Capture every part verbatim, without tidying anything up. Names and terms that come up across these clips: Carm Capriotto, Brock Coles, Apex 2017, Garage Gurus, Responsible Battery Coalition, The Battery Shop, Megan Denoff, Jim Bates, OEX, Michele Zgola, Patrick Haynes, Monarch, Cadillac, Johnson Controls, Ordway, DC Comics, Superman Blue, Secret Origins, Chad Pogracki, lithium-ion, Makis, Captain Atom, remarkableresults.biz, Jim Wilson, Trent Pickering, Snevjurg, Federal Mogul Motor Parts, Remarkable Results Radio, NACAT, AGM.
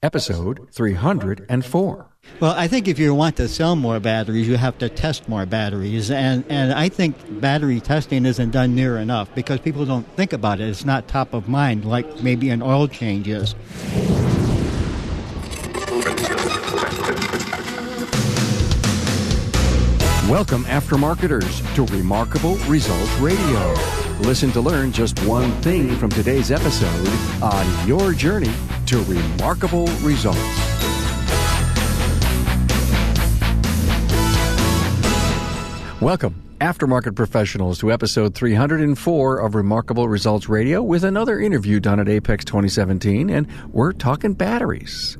episode three hundred four. Well, I think if you want to sell more batteries, you have to test more batteries. And, and I think battery testing isn't done near enough because people don't think about it. It's not top of mind like maybe an oil change is. Welcome, aftermarketers, to Remarkable Results Radio. Listen to learn just one thing from today's episode on your journey to remarkable results. Welcome, aftermarket professionals, to episode three hundred four of Remarkable Results Radio with another interview done at Apex twenty seventeen, and we're talking batteries.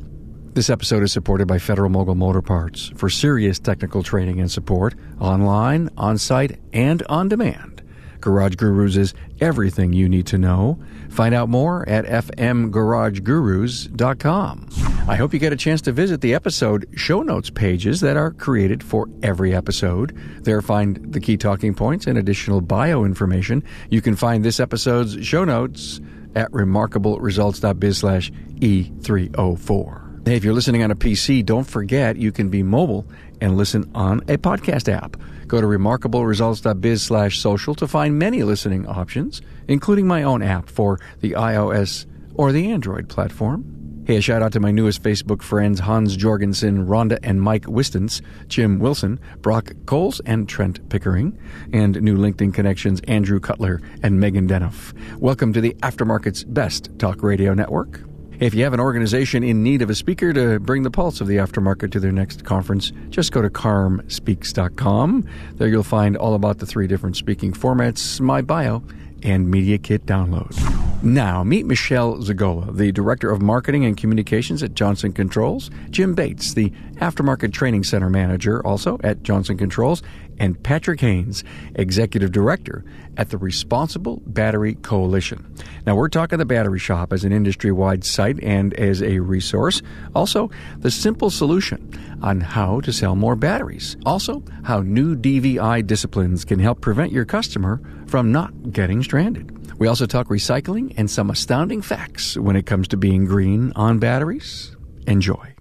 This episode is supported by Federal Mogul Motor Parts for serious technical training and support, online, on-site, and on-demand. Garage Gurus is everything you need to know. Find out more at f m garage gurus dot com. I hope you get a chance to visit the episode show notes pages that are created for every episode. There find the key talking points and additional bio information. You can find this episode's show notes at remarkable results dot biz slash e three oh four. Hey, if you're listening on a P C, don't forget you can be mobile and listen on a podcast app. Go to remarkable results dot biz slash social to find many listening options, including my own app for the iOS or the Android platform. Hey, a shout out to my newest Facebook friends, Hans Jorgensen, Rhonda and Mike Wistens, Jim Wilson, Brock Coles, and Trent Pickering, and new LinkedIn connections, Andrew Cutler and Megan Denoff. Welcome to the Aftermarket's Best Talk Radio Network. If you have an organization in need of a speaker to bring the pulse of the aftermarket to their next conference, just go to carm speaks dot com. There you'll find all about the three different speaking formats, my bio, and media kit downloads. Now, meet Michele Zgola, the Director of Marketing and Communications at Johnson Controls, Jim Bates, the Aftermarket Training Center Manager, also at Johnson Controls, and Patrick Haynes, Executive Director at the Responsible Battery Coalition. Now, we're talking the Battery Shop as an industry-wide site and as a resource. Also, the simple solution on how to sell more batteries. Also, how new D V I disciplines can help prevent your customer from not getting stranded. We also talk recycling and some astounding facts when it comes to being green on batteries. Enjoy.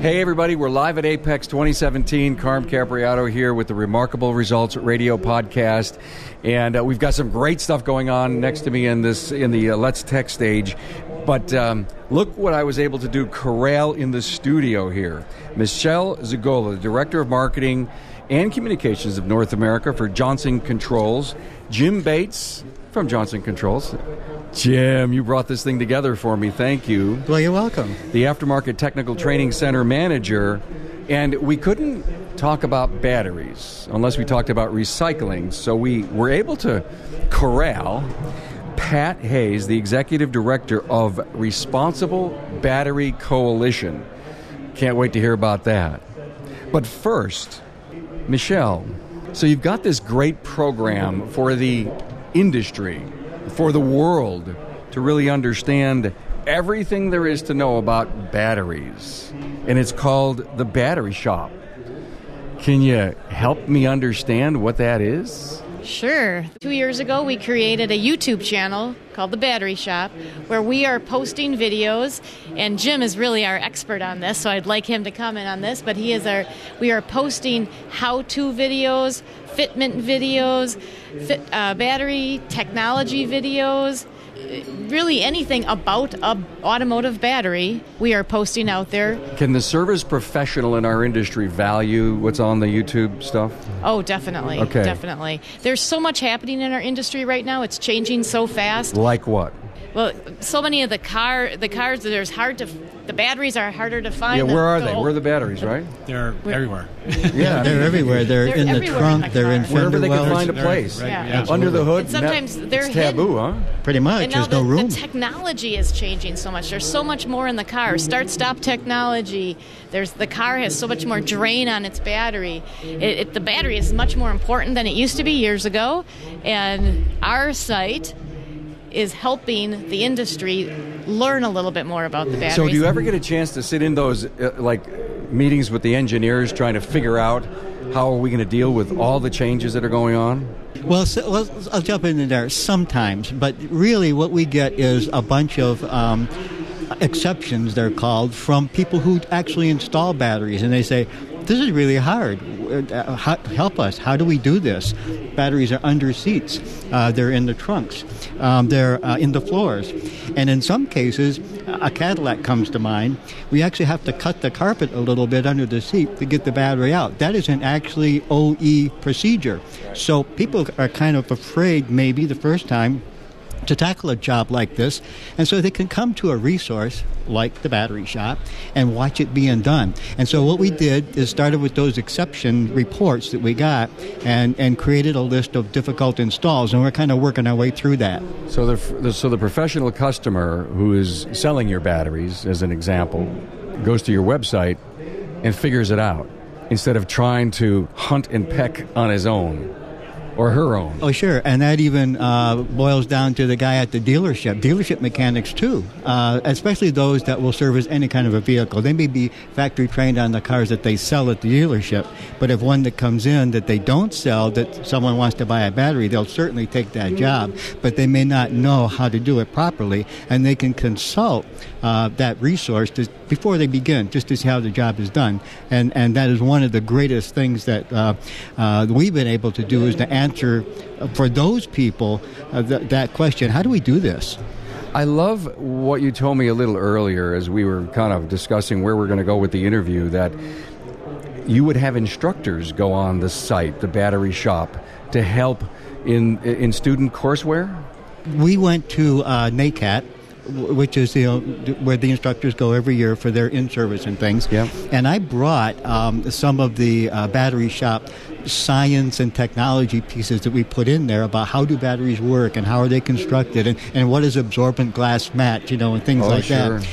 Hey everybody, we're live at Apex twenty seventeen. Carm Capriotto here with the Remarkable Results Radio podcast, and uh, we've got some great stuff going on next to me in this in the uh, Let's Tech stage. But um, look what I was able to do corral in the studio here. Michele Zgola, the Director of Marketing and Communications of North America for Johnson Controls. Jim Bates from Johnson Controls. Jim, you brought this thing together for me. Thank you. Well, you're welcome. The Aftermarket Technical Training Center Manager. And we couldn't talk about batteries unless we talked about recycling. So we were able to corral Pat Hayes, the Executive Director of Responsible Battery Coalition. Can't wait to hear about that. But first, Michele, so you've got this great program for the industry, for the world, to really understand everything there is to know about batteries, and it's called The Battery Shop. Can you help me understand what that is? Sure. Two years ago, we created a YouTube channel called The Battery Shop, where we are posting videos, and Jim is really our expert on this, so I'd like him to comment on this, but he is our, we are posting how-to videos, fitment videos, fit, uh, battery technology videos, really anything about an automotive battery we are posting out there. Can the service professional in our industry value what's on the YouTube stuff? Oh, definitely. Okay. Definitely. There's so much happening in our industry right now. It's changing so fast. Like what? Well, so many of the car, the cars, there's hard to, the batteries are harder to find. Yeah, where are they? Where are the batteries, right? They're We're, everywhere. Yeah, they're everywhere. They're, they're in everywhere the trunk, in the they're in fender wherever they can find a place. Right, yeah. Yeah. Under the hood, and sometimes that, they're it's taboo, hidden. Huh? Pretty much, and there's the, no room. The technology is changing so much. There's so much more in the car. Start-stop technology. There's the car has so much more drain on its battery. It, it, the battery is much more important than it used to be years ago, and our site is helping the industry learn a little bit more about the batteries. So do you ever get a chance to sit in those, uh, like, meetings with the engineers trying to figure out how are we going to deal with all the changes that are going on? Well, so, let's, I'll jump into there sometimes, but really what we get is a bunch of um, exceptions, they're called, from people who actually install batteries, and they say, this is really hard. Help us. How do we do this? Batteries are under seats. Uh, they're in the trunks. Um, they're uh, in the floors. And in some cases, a Cadillac comes to mind. We actually have to cut the carpet a little bit under the seat to get the battery out. That isn't actually O E procedure. So people are kind of afraid maybe the first time to tackle a job like this, and so they can come to a resource like the Battery Shop and watch it being done. And so what we did is started with those exception reports that we got and, and created a list of difficult installs, and we're kind of working our way through that. So the, so the professional customer who is selling your batteries, as an example, goes to your website and figures it out instead of trying to hunt and peck on his own. Or her own. Oh, sure. And that even uh, boils down to the guy at the dealership. Dealership mechanics, too, uh, especially those that will service any kind of a vehicle. They may be factory trained on the cars that they sell at the dealership, but if one that comes in that they don't sell, that someone wants to buy a battery, they'll certainly take that job, but they may not know how to do it properly, and they can consult uh, that resource to, before they begin, just to see how the job is done. And, and that is one of the greatest things that uh, uh, we've been able to do is to answer Answer for those people uh, th- that question, how do we do this? I love what you told me a little earlier as we were kind of discussing where we're going to go with the interview, that you would have instructors go on the site, the Battery Shop, to help in, in student courseware? We went to uh, NACAT, which is the, where the instructors go every year for their in-service and things. Yep. And I brought um, some of the uh, Battery Shop science and technology pieces that we put in there about how do batteries work and how are they constructed and, and what is absorbent glass match, you know, and things oh, like sure. that.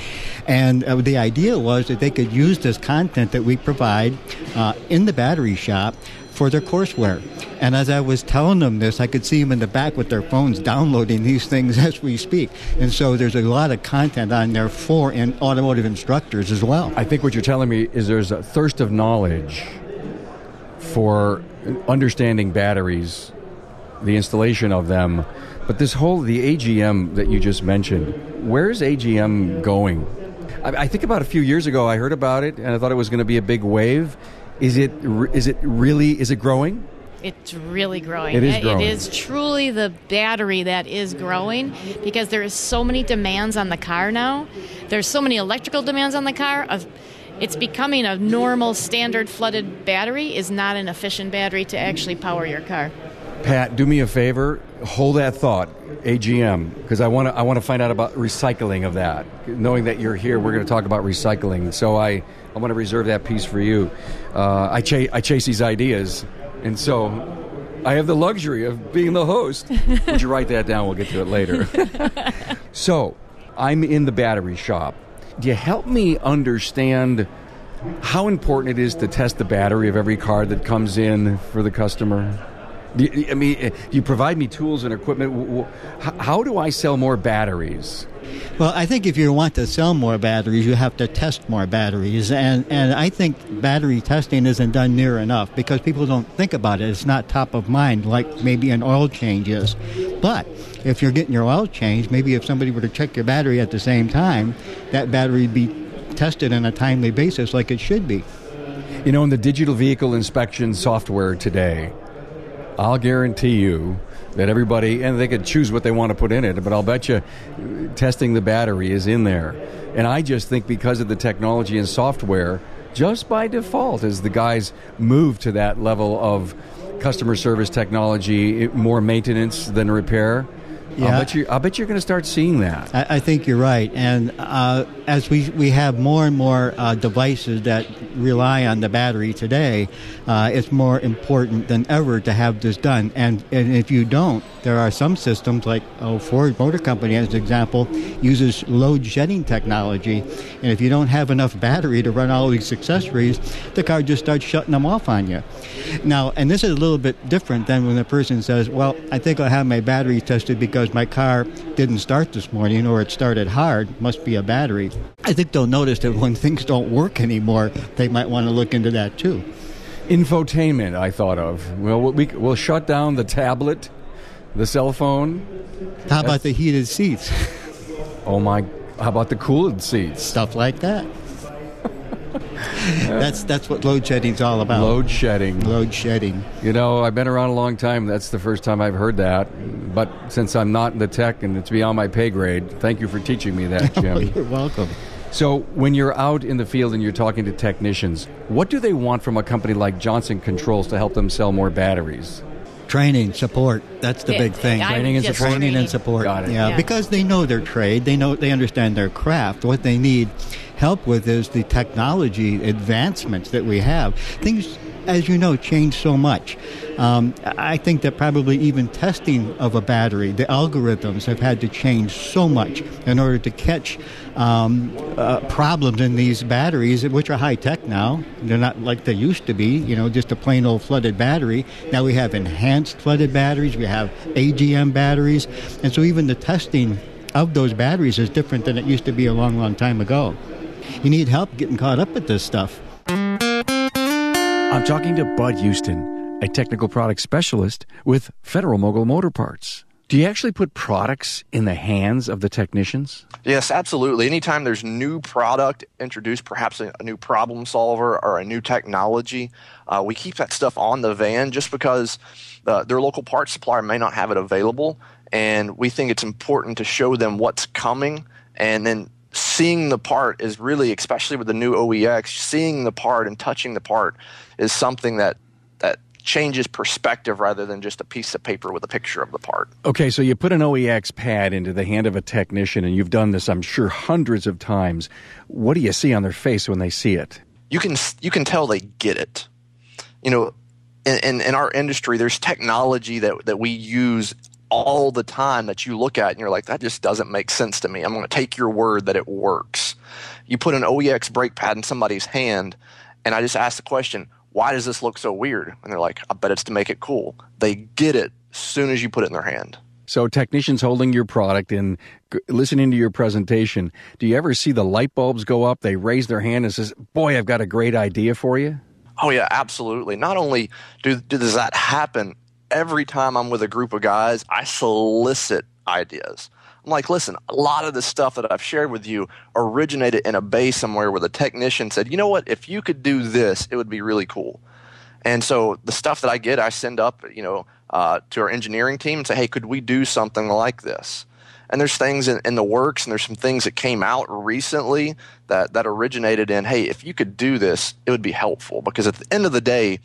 And uh, the idea was that they could use this content that we provide uh, in the Battery Shop for their courseware. And as I was telling them this, I could see them in the back with their phones downloading these things as we speak. And so there's a lot of content on there for in automotive instructors as well. I think what you're telling me is there's a thirst of knowledge for understanding batteries, the installation of them. But this whole, the A G M that you just mentioned, where is A G M going? I, I think about a few years ago, I heard about it, and I thought it was going to be a big wave. Is it? Is it really? Is it growing? It's really growing. It is growing. It is truly the battery that is growing because there is so many demands on the car now. There's so many electrical demands on the car. It's becoming a normal, standard flooded battery is not an efficient battery to actually power your car. Pat, do me a favor. Hold that thought, A G M, because I want to. I want to find out about recycling of that. Knowing that you're here, we're going to talk about recycling. So I, I want to reserve that piece for you. Uh, I chase. I chase these ideas, and so I have the luxury of being the host. Would you write that down? We'll get to it later. So, I'm in the Battery Shop. Do you help me understand how important it is to test the battery of every car that comes in for the customer? Do you, I mean, you provide me tools and equipment. How do I sell more batteries? Well, I think if you want to sell more batteries, you have to test more batteries. And, and I think battery testing isn't done near enough because people don't think about it. It's not top of mind like maybe an oil change is. But if you're getting your oil change, maybe if somebody were to check your battery at the same time, that battery would be tested on a timely basis like it should be. You know, in the digital vehicle inspection software today, I'll guarantee you that everybody, and they could choose what they want to put in it, but I'll bet you testing the battery is in there. And I just think because of the technology and software, just by default, as the guys move to that level of customer service technology, more maintenance than repair, yeah. I'll bet you, I'll bet you're going to start seeing that. I, I think you're right. And uh, as we we have more and more uh, devices that rely on the battery today, uh, it's more important than ever to have this done. And, and if you don't, there are some systems like oh, Ford Motor Company, as an example, uses load shedding technology. And if you don't have enough battery to run all these accessories, the car just starts shutting them off on you. Now, and this is a little bit different than when the person says, well, I think I'll have my battery tested because because my car didn't start this morning, or it started hard, must be a battery. I think they'll notice that when things don't work anymore, they might want to look into that too. Infotainment, I thought of. Well, we, we'll shut down the tablet, the cell phone. How about That's... the heated seats? Oh my, how about the cooled seats? Stuff like that. That's that's what load shedding's all about. Load shedding. Load shedding. You know, I've been around a long time. That's the first time I've heard that. But since I'm not in the tech and it's beyond my pay grade, thank you for teaching me that, Jim. Oh, you're welcome. So when you're out in the field and you're talking to technicians, what do they want from a company like Johnson Controls to help them sell more batteries? Training, support. That's the it, big thing. Training and, support. training and support. Got it. Yeah, yeah, because they know their trade. They know they understand their craft. What they need help with is the technology advancements that we have. Things, as you know, change so much. Um, I think that probably even testing of a battery, the algorithms have had to change so much in order to catch um, uh, problems in these batteries, which are high-tech now. They're not like they used to be, you know, just a plain old flooded battery. Now we have enhanced flooded batteries, we have A G M batteries, and so even the testing of those batteries is different than it used to be a long, long time ago. You need help getting caught up with this stuff. I'm talking to Bud Houston, a technical product specialist with Federal Mogul Motor Parts. Do you actually put products in the hands of the technicians? Yes, absolutely. Anytime there's new product introduced, perhaps a new problem solver or a new technology, uh, we keep that stuff on the van just because uh, their local parts supplier may not have it available, and we think it's important to show them what's coming. And then seeing the part is really, especially with the new O E X, seeing the part and touching the part is something that, that changes perspective rather than just a piece of paper with a picture of the part. Okay, so you put an O E X pad into the hand of a technician, and you've done this, I'm sure, hundreds of times. What do you see on their face when they see it? You can, you can tell they get it. You know, in, in, in our industry, there's technology that, that we use all the time that you look at and you're like, that just doesn't make sense to me. I'm going to take your word that it works. You put an O E X brake pad in somebody's hand, and I just ask the question, why does this look so weird? And they're like, I bet it's to make it cool. They get it as soon as you put it in their hand. So technicians holding your product and listening to your presentation, do you ever see the light bulbs go up? They raise their hand and says, boy, I've got a great idea for you. Oh, yeah, absolutely. Not only do, do does that happen, every time I'm with a group of guys, I solicit ideas. I'm like, listen, a lot of the stuff that I've shared with you originated in a bay somewhere where the technician said, you know what, if you could do this, it would be really cool. And so the stuff that I get, I send up, you know, uh, to our engineering team and say, hey, could we do something like this? And there's things in, in the works, and there's some things that came out recently that, that originated in, hey, if you could do this, it would be helpful. Because at the end of the day,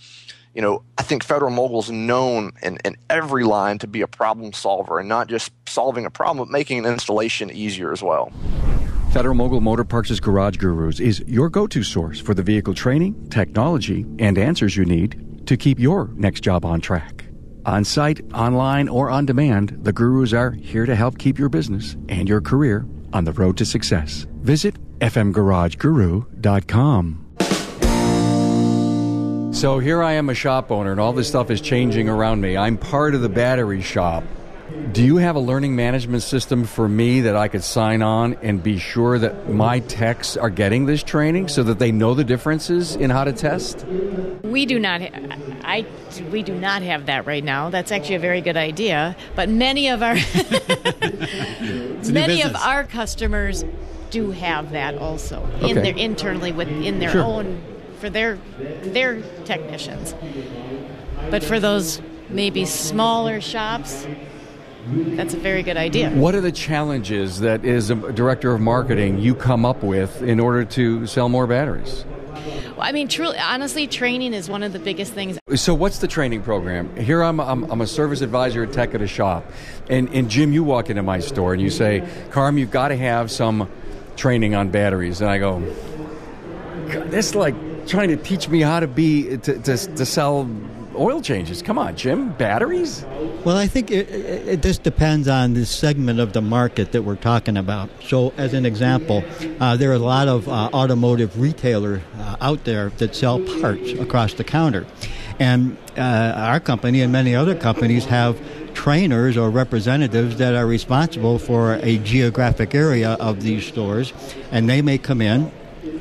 you know, I think Federal Mogul's known in, in every line to be a problem solver, and not just solving a problem, but making an installation easier as well. Federal Mogul Motor Parts' Garage Gurus is your go-to source for the vehicle training, technology, and answers you need to keep your next job on track. On site, online, or on demand, the Gurus are here to help keep your business and your career on the road to success. Visit f m garage guru dot com. So here I am, a shop owner, and all this stuff is changing around me. I'm part of the battery shop. Do you have a learning management system for me that I could sign on and be sure that my techs are getting this training so that they know the differences in how to test? We do not ha- I we do not have that right now. That's actually a very good idea, but many of our many of our customers do have that also okay. in their internally within their sure. own for their their technicians. But for those maybe smaller shops, that's a very good idea. What are the challenges that, as a director of marketing, you come up with in order to sell more batteries? Well, I mean, truly, honestly, training is one of the biggest things. So what's the training program? Here I'm I'm, I'm a service advisor at tech at a shop. And, and Jim, you walk into my store and you say, Carm, you've got to have some training on batteries. And I go, God, that's like trying to teach me how to be to, to, to sell oil changes. Come on, Jim. Batteries? Well, I think it, it, it just depends on the segment of the market that we're talking about. So, as an example, uh, there are a lot of uh, automotive retailers uh, out there that sell parts across the counter. And uh, our company and many other companies have trainers or representatives that are responsible for a geographic area of these stores, and they may come in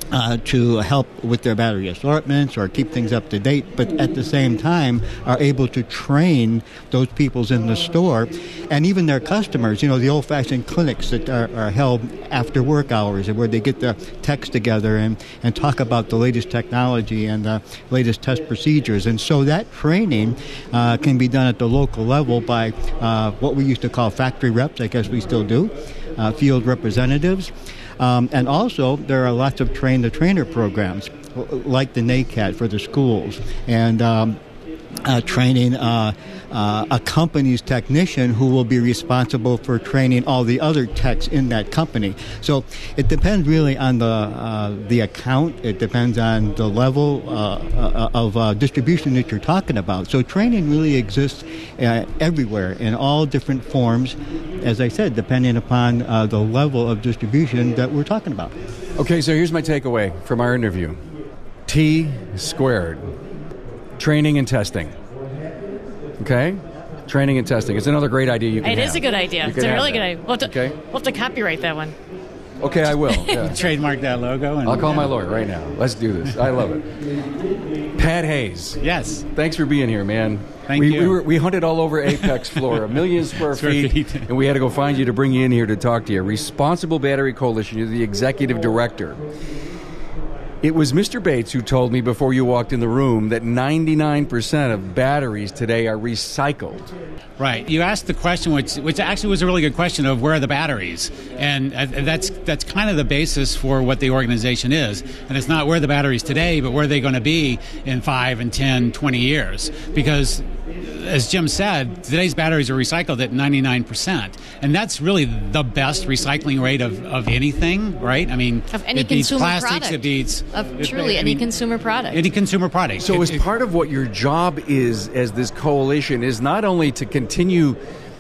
Uh, to help with their battery assortments or keep things up to date, but at the same time are able to train those peoples in the store and even their customers. You know, the old-fashioned clinics that are, are held after work hours, where they get the techs together and, and talk about the latest technology and the latest test procedures. And so that training uh, can be done at the local level by uh, what we used to call factory reps, I guess we still do, uh, field representatives. Um, and also, there are lots of train-the-trainer programs, like the NACAT for the schools, and um, uh, training uh, uh, a company's technician who will be responsible for training all the other techs in that company. So it depends really on the uh, the account. It depends on the level uh, of uh, distribution that you're talking about. So training really exists uh, everywhere in all different forms, as I said, depending upon uh, the level of distribution that we're talking about. Okay, so here's my takeaway from our interview. T squared. Training and testing. Okay? Training and testing. It's another great idea you can It have. Is a good idea. It's a really that. good idea. We'll have, to, okay. we'll have to copyright that one. Okay, I will. Yeah. Trademark that logo. And I'll call yeah. my lawyer right now. Let's do this. I love it. Pat Hayes. Yes. Thanks for being here, man. Thank we, you. We, were, we hunted all over Apex, Florida, a million square, square feet, feet, and we had to go find you to bring you in here to talk to you. Responsible Battery Coalition, you're the executive director. It was Mister Bates who told me before you walked in the room that ninety-nine percent of batteries today are recycled. Right. You asked the question, which which actually was a really good question, of where are the batteries? And uh, that's that's kind of the basis for what the organization is. And it's not where are the batteries today, but where are they going to be in five and ten, twenty years? Because, as Jim said, today's batteries are recycled at ninety-nine percent. And that's really the best recycling rate of, of anything, right? I mean, of any it beats consumer plastics, product. It beats... Of truly it, any I mean, consumer product. Any consumer product. So it, as it, part of what your job is as this coalition is not only to continue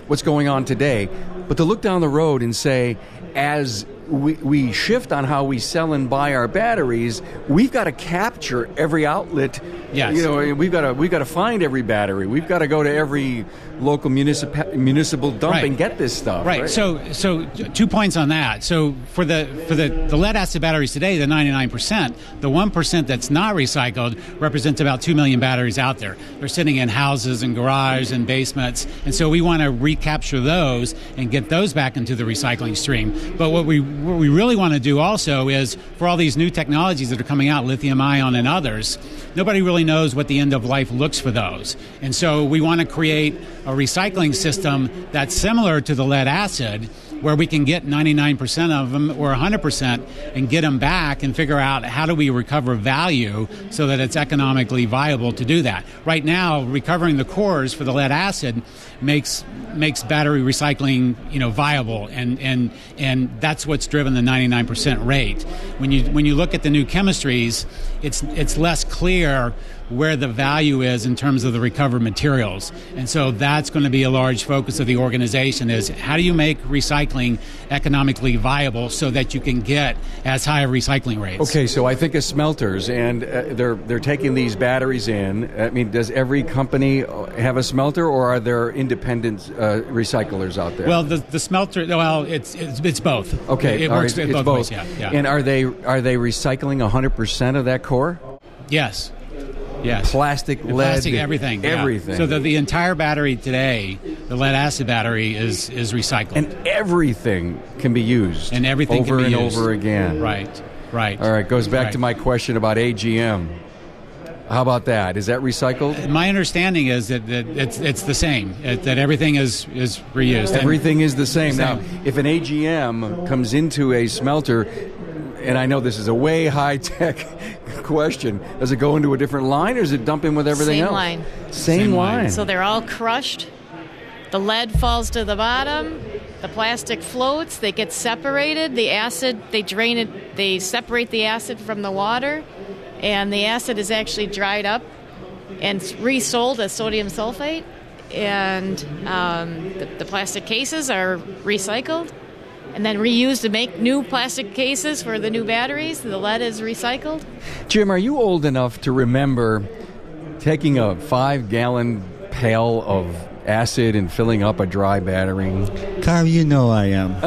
what's going on today, but to look down the road and say, as we, we shift on how we sell and buy our batteries, we've got to capture every outlet. Yes. You know, we've got to we've got to find every battery. We've got to go to every local municipal municipal dump right. and get this stuff. Right. right. So so two points on that. So for the for the, the lead acid batteries today, the ninety-nine percent, the one percent that's not recycled represents about two million batteries out there. They're sitting in houses and garages and basements. And so we want to recapture those and get those back into the recycling stream. But what we What we really want to do also is, for all these new technologies that are coming out, lithium-ion and others, nobody really knows what the end of life looks for those. And so we want to create a recycling system that's similar to the lead acid, where we can get ninety-nine percent of them or one hundred percent and get them back and figure out how do we recover value so that it's economically viable to do that. Right now, recovering the cores for the lead acid makes makes battery recycling, you know, viable, and and, and that's what's driven the ninety-nine percent rate. When you when you look at the new chemistries, it's it's less clear where the value is in terms of the recovered materials. And so that's going to be a large focus of the organization, is how do you make recycling economically viable so that you can get as high of recycling rates? Okay, so I think of smelters, and uh, they're they're taking these batteries in. I mean, does every company have a smelter, or are there independent uh, recyclers out there? Well, the, the smelter, well, it's, it's it's both. Okay, it works right, both, both. Ways, yeah, yeah. And are they, are they recycling one hundred percent of that core? Yes. Yes. Plastic, lead, plastic, everything. Everything. Yeah. So the, the entire battery today, the lead acid battery, is, is recycled. And everything can be used. And everything can be used. Over and over again. Right, right. All right, goes back right. to my question about A G M. How about that? Is that recycled? My understanding is that, that it's it's the same, it, that everything is, is reused. Everything and, is the same. the same. Now, if an A G M comes into a smelter, and I know this is a way high-tech question, does it go into a different line, or does it dump in with everything Same else? Line. Same, Same line. line. So they're all crushed. The lead falls to the bottom. The plastic floats. They get separated. The acid, they drain it. They separate the acid from the water, and the acid is actually dried up and resold as sodium sulfate. And um, the, the plastic cases are recycled and then reused to make new plastic cases for the new batteries. The lead is recycled. Jim, are you old enough to remember taking a five-gallon pail of acid and filling up a dry battery. Carm, you know I am.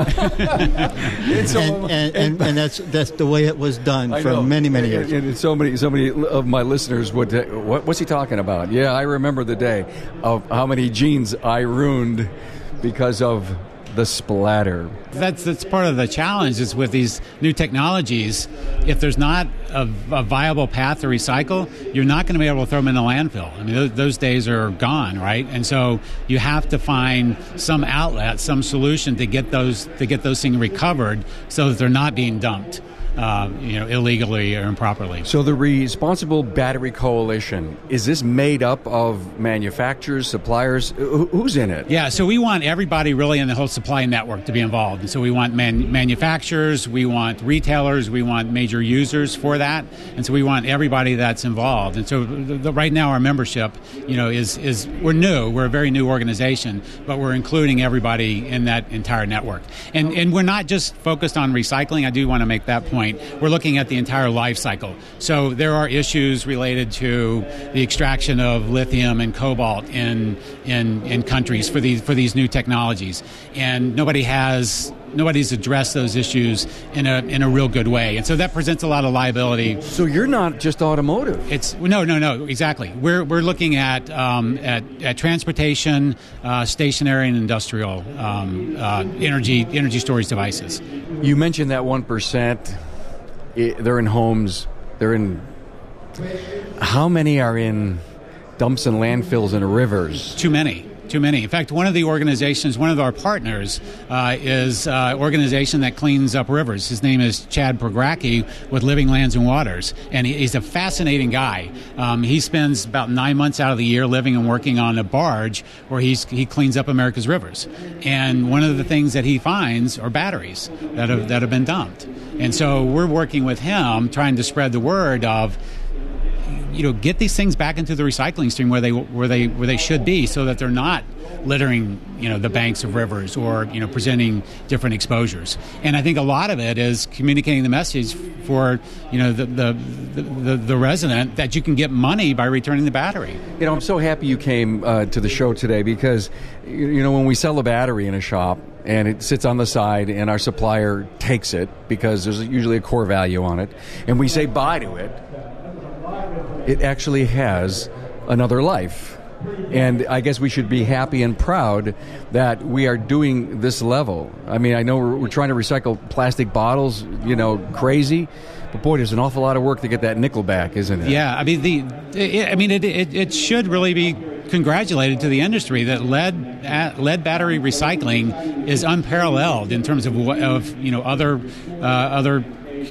It's and, and, and, and, and that's that's the way it was done I for know. many, many years. And, and so many so many of my listeners would, what, what's he talking about? Yeah, I remember the day of how many genes I ruined because of the splatter. That's that's part of the challenge is with these new technologies. If there's not a, a viable path to recycle, you're not going to be able to throw them in the landfill. I mean, those, those days are gone, right? And so you have to find some outlet, some solution to get those to get those things recovered so that they're not being dumped, uh, you know, illegally or improperly. So the Responsible Battery Coalition, is this made up of manufacturers, suppliers? Who's in it? Yeah, so we want everybody really in the whole supply network to be involved. And so we want man- manufacturers, we want retailers, we want major users for that. And so we want everybody that's involved. And so the, the, right now our membership, you know, is, is we're new. We're a very new organization, but we're including everybody in that entire network. And, and we're not just focused on recycling. I do want to make that point. We're looking at the entire life cycle. So there are issues related to the extraction of lithium and cobalt in in, in countries for these for these new technologies, and nobody has. Nobody's addressed those issues in a in a real good way, and so that presents a lot of liability. So you're not just automotive. It's no, no, no, exactly. We're we're looking at um, at, at transportation, uh, stationary, and industrial um, uh, energy energy storage devices. You mentioned that one percent. They're in homes. They're in. How many are in dumps and landfills and rivers? Too many. Too many. In fact, one of the organizations, one of our partners, uh, is an uh, organization that cleans up rivers. His name is Chad Pogracki with Living Lands and Waters, and he, he's a fascinating guy. Um, he spends about nine months out of the year living and working on a barge where he's, he cleans up America's rivers. And one of the things that he finds are batteries that have, that have been dumped. And so we're working with him, trying to spread the word of, you know, get these things back into the recycling stream where they where they where they should be, so that they're not littering, you know, the banks of rivers or, you know, presenting different exposures. And I think a lot of it is communicating the message for, you know, the the the, the, the resident that you can get money by returning the battery. You know, I'm so happy you came uh, to the show today because, you know, when we sell a battery in a shop and it sits on the side and our supplier takes it because there's usually a core value on it, and we say bye to it. It actually has another life. And I guess we should be happy and proud that we are doing this level. I mean, I know we're, we're trying to recycle plastic bottles, you know, crazy. But boy, there's an awful lot of work to get that nickel back, isn't it? Yeah, I mean, the, it, I mean, it, it, it should really be congratulated to the industry that lead lead battery recycling is unparalleled in terms of of you know other uh, other.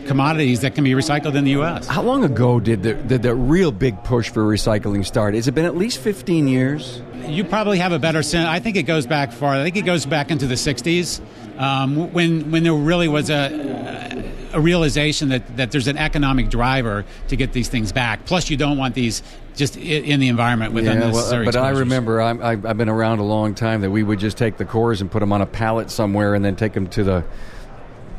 commodities that can be recycled in the U S. How long ago did the, did the real big push for recycling start? Has it been at least fifteen years? You probably have a better sense. I think it goes back far. I think it goes back into the sixties um, when when there really was a, a realization that, that there's an economic driver to get these things back. Plus, you don't want these just in the environment with yeah, unnecessary well, But exposures. I remember, I'm, I've been around a long time, that we would just take the cores and put them on a pallet somewhere and then take them to the...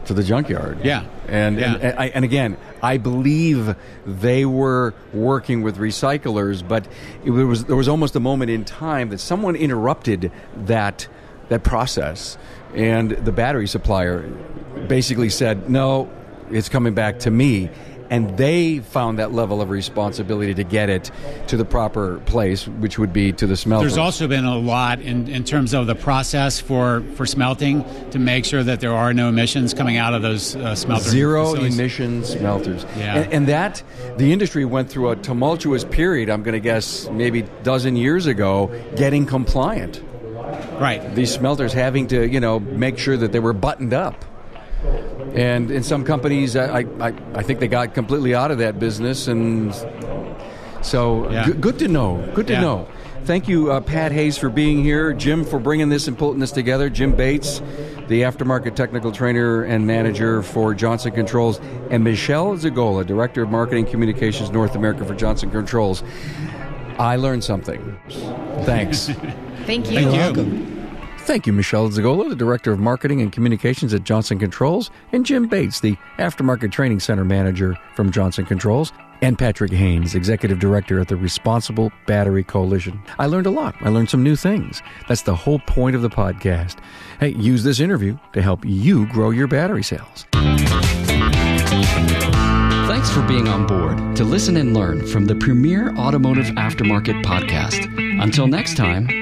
to the junkyard. Yeah. And, yeah. And, and, and again, I believe they were working with recyclers, but it was there was almost a moment in time that someone interrupted that that process, and the battery supplier basically said, no, it's coming back to me. And they found that level of responsibility to get it to the proper place, which would be to the smelter. There's also been a lot in, in terms of the process for, for smelting to make sure that there are no emissions coming out of those uh, smelters. Zero facilities. Emission smelters. Yeah. And, and that, the industry went through a tumultuous period, I'm going to guess maybe a dozen years ago, getting compliant. Right. These smelters having to, you know, make sure that they were buttoned up. And in some companies, I, I I think they got completely out of that business, and so yeah. g- good to know. Good to yeah. know. Thank you, uh, Pat Hayes, for being here. Jim, for bringing this and pulling this together. Jim Bates, the aftermarket technical trainer and manager for Johnson Controls, and Michele Zgola, director of marketing communications North America for Johnson Controls. I learned something. Thanks. Thank you. Thank you. You're welcome. Thank you, Michele Zgola, the Director of Marketing and Communications at Johnson Controls, and Jim Bates, the Aftermarket Training Center Manager from Johnson Controls, and Patrick Haynes, Executive Director at the Responsible Battery Coalition. I learned a lot. I learned some new things. That's the whole point of the podcast. Hey, use this interview to help you grow your battery sales. Thanks for being on board to listen and learn from the premier automotive aftermarket podcast. Until next time,